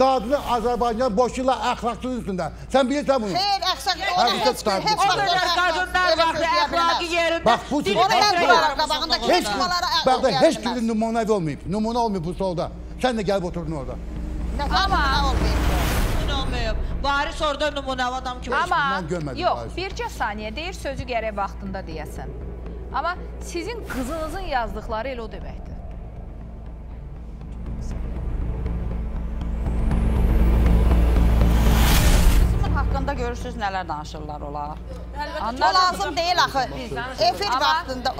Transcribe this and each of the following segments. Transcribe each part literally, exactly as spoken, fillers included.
Qadını Azərbaycan boşluqla əxlaqsız üstündə. Sən bilirsən bunu. Xeyr, əxlaqsız ona heç vaxt qadınlar vaxtı əxlaqı yerində. Bax bu cür. Heç vaxt heç bir nümunə olmayıb. Nümunə olmayıb bu solda. Sən də gəlib oturdun orada. Amma olmayıb. Varis orada nümunəvi adam kimi. Amma yox, bircə saniyə deyir sözü gərək vaxtında deyəsən. Amma sizin qızınızın yazdıqları elə o deməkdir. Haqqında görürsünüz nələr danışırlar olar. O lazım deyil axı. Efir vaxtında,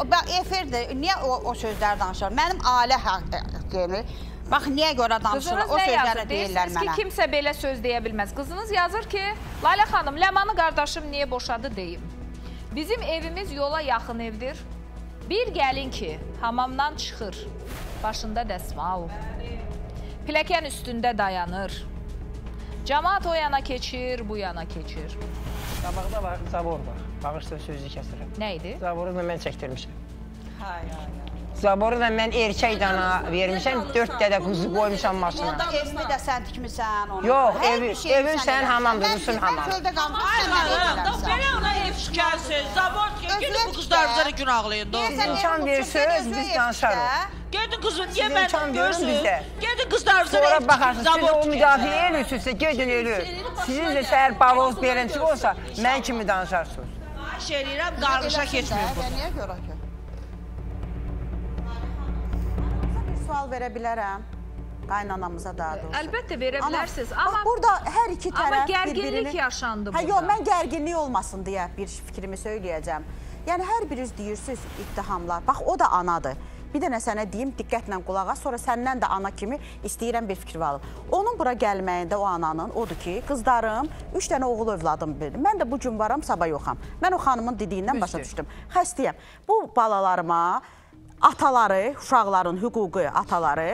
efirdir. Niyə o sözləri danışır? Mənim ailə haqqı deyil. Bax, niyə görə danışırlar? O sözləri deyirlər mənə. Deyirsiniz ki, kimsə belə söz deyə bilməz. Qızınız yazır ki, Lalə xanım, Ləmanı qardaşım niyə boşadı deyim. Bizim evimiz yola yaxın evdir. Bir gəlin ki, hamamdan çıxır. Başında dəsmal. Piləkən üstündə dayanır. Cəmaat o yana keçir, bu yana keçir. Qabaqda var, zavor var. Bağışla sözü kəsirəm. Nə idi? Zavoru da mən çəkdirmişəm. Hay, hay, hay. Zavoru da mən erkək dana vermişəm, dörd dədək quzu qoymuşam maşına. Orada evimi də sən dikmişsən ona. Yox, evim sənin hamamdır, üsün hamamdır. Mən çöldə qalmışam, sən mən evləmişəm. Belə ona ev şükər söz, zavor ki, günü bu qızlarımızları gün ağlayın. İmkan bir söz, biz danışarıq. Gedin qızın, niyə mənim görürsünüz? Gedin qızlarınızı elə etkilir, zavod kimi. Siz də o müdafiə eləyirsiniz, gedin eləyir. Sizin də səhər baloz beləncik olsa, mən kimi danışarsınız. Baş eləyirəm, qarışa keçməyim bu. Niyə görə ki? Bir sual verə bilərəm, qaynanamıza daha doğrusu. Əlbəttə verə bilərsiniz, amma... Burada hər iki tərəf birbirini... Amma gərginlik yaşandı burada. Yox, mən gərginlik olmasın deyə bir fikrimi söyləyəcəm. Yəni, hər biriz deyirsiniz ittihamlar. Bax, o da anadır. Bir dənə sənə deyim, diqqətlə qulağa, sonra səndən də ana kimi istəyirəm bir fikri alın. Onun bura gəlməyində o ananın odur ki, qızlarım, üç dənə oğul övladım bilir. Mən də bu gün varam, sabah yoxam. Mən o xanımın dediyindən başa düşdüm. Xəstəyəm. Bu balalarıma ataları, uşaqların hüququ ataları,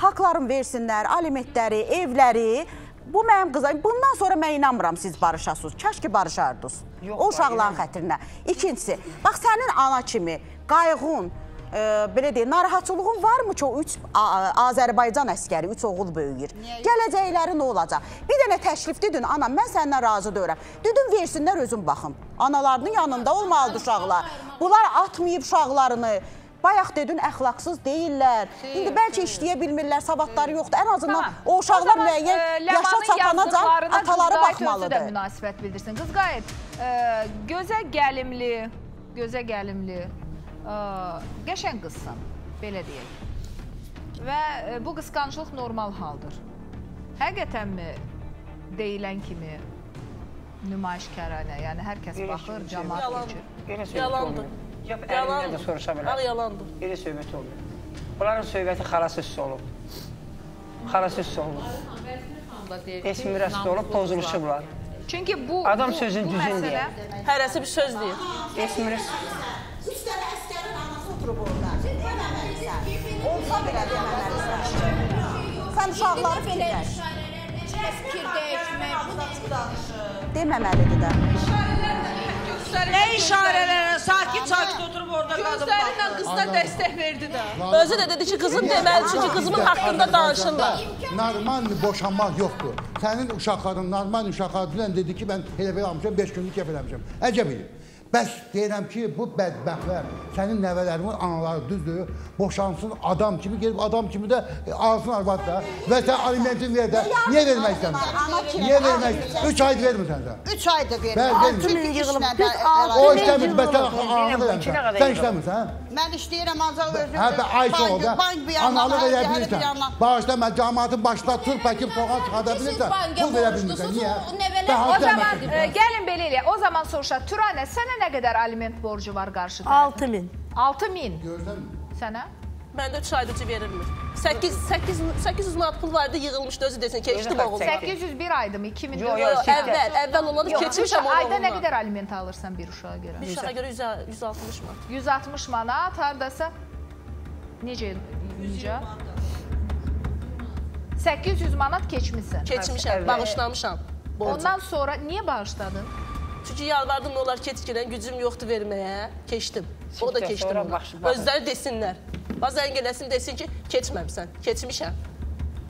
haqlarını versinlər, alimentləri, evləri. Bu mənim qızlarım. Bundan sonra mən inanmıram siz barışasınız. Kəş ki, barışardınız. O uşaqların xətrinə. İkincisi, bax, sənin ana kimi qayğın, belə deyək, narahatçılığın varmı ki, o üç Azərbaycan əskəri, üç oğul böyüyür? Gələcəkləri nə olacaq? Bir dənə təşrif dedin, anam, mən səndən razı döyürəm. Dedin, versinlər özüm baxım. Analarının yanında olmalıdır uşaqlar. Bunlar atmayıb uşaqlarını. Bayaq dedin, əxlaqsız deyirlər. İndi bəlkə işləyə bilmirlər, sabahları yoxdur. Ən azından o uşaqlar müəyyən yaşa çatanacaq, ataları baxmalıdır. Ləmanın yazdıqlarına qız qayət özü də münasibət bildirsin. Qız qayət, gözə gəlimli, gözə gəlimli. Qəşən qızsın, belə deyək. Və bu qısqancılıq normal haldır. Həqiqətənmi deyilən kimi nümayişkərənə, yəni hər kəs baxır, cəmaat keçir. Elə söhbət olmuyor. Əlindən də soruşa bilər. Elə söhbət olmuyor. Bunların söhbəti xarasüsü olub. Xarasüsü olub. Esmirəsdə olub, pozuluşu bunlar. Çünki bu məsələ... Hərəsi bir söz deyir. Esmirəsdə... Üç dərə əskərin anası oturub orada. Deməməlisən. Olsa belə deməməlisən. Sən uşaqları fikirlər. Fikir deyək. Deməməlidir də. Nə işarələrə? Sakit-sakit oturub orada qadın baxdı. Gözlərinlə qızına dəstək verdi də. Özü də dedi ki, qızım deməli, çünki qızımın haqqında danışırlar. Normal boşanmaq yoxdur. Sənin uşaqların, normal uşaqların dedi ki, mən elə-belə almışam, beş günlük ev eləmişəm. Əcəbiyim. Bəs deyirəm ki, bu bədbəxtlər, sənin nəvələrimin anaları düzdür, boşansın adam kimi, gelib adam kimi də alsın arvad da və sən alimentin ver də, niyə vermək istəmişsən? Niyə vermək? Üç aydır vermirsən sən. Üç aydır vermirsən. Altı min yığılıb. O işləmir, bətər ananı vermirsən. Sən işləmirsən? Mən işləyirəm, ancaq özüm. Həbə, ay çoğu da, analı verə bilirsən. Bağışla, mən cəmatın başına tır pəkib soğan çıxada bilirsən, bu verə bilmirsən. Niyə? Gəlin belə elə, o zaman soruşa, Türanə, sənə nə qədər aliment borcu var qarşı tərəfə? Altı min. Altı min? Gözləm. Sənə? Məndə üç aydıcı verilmir. Səkkiz yüz manat pul vardı, yığılmışdı, özü desin ki, eşitib oğuldu. səkkiz yüz bir aydım, iki min dörd. Yox, əvvəl, əvvəl olanı keçmişəm oğuluna. Ayda nə qədər aliment alırsan bir uşağa görə? Bir uşağa görə yüz altmış manat. yüz altmış manat, haradasa necə yüncə? səkkiz yüz manat keçmişsən. Keçmişəm, bağışlamışam. Ondan sonra niyə bağışladın? Çünki yalvardım, onlar keçirən gücüm yoxdur verməyə, keçdim. O da keçdim ona. Özləri desinlər. Bazən gələsin, desin ki, keçməmsən, keçmişəm.